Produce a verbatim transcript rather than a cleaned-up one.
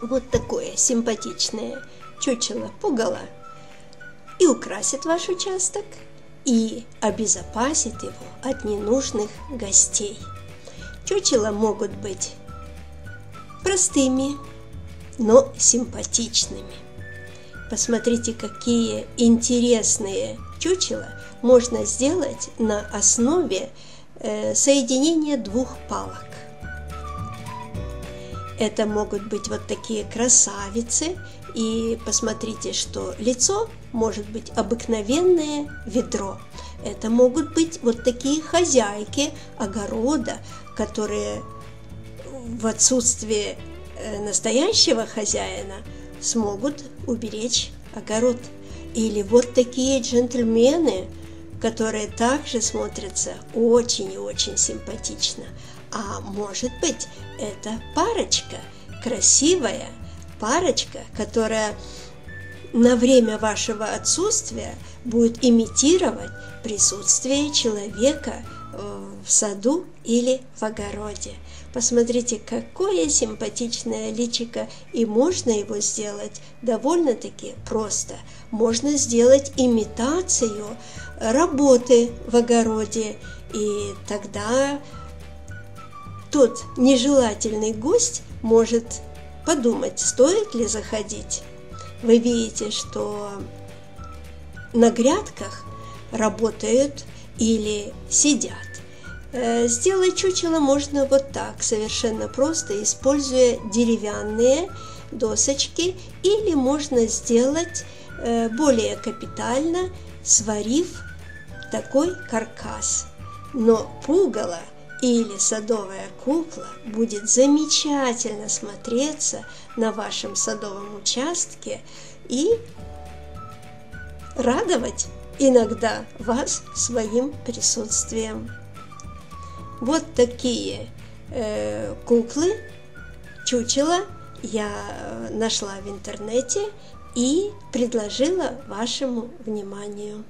вот такое симпатичное чучело-пугало и украсит ваш участок, и обезопасит его от ненужных гостей. Чучела могут быть простыми, но симпатичными. Посмотрите, какие интересные чучела можно сделать на основе э, соединения двух палок. Это могут быть вот такие красавицы. И посмотрите, что лицо может быть обыкновенное ведро. Это могут быть вот такие хозяйки огорода, которые в отсутствие настоящего хозяина смогут уберечь огород. Или вот такие джентльмены, которые также смотрятся очень и очень симпатично. А может быть, это парочка, красивая парочка, которая на время вашего отсутствия будет имитировать присутствие человека в саду или в огороде. Посмотрите, какое симпатичное личико, и можно его сделать довольно-таки просто. Можно сделать имитацию работы в огороде, и тогда тот нежелательный гость может подумать, стоит ли заходить. Вы видите, что на грядках работают или сидят. Сделать чучело можно вот так, совершенно просто, используя деревянные досочки, или можно сделать более капитально, сварив такой каркас. Но пугало или садовая кукла будет замечательно смотреться на вашем садовом участке и радовать иногда вас своим присутствием. Вот такие э, куклы, чучела я нашла в интернете и предложила вашему вниманию.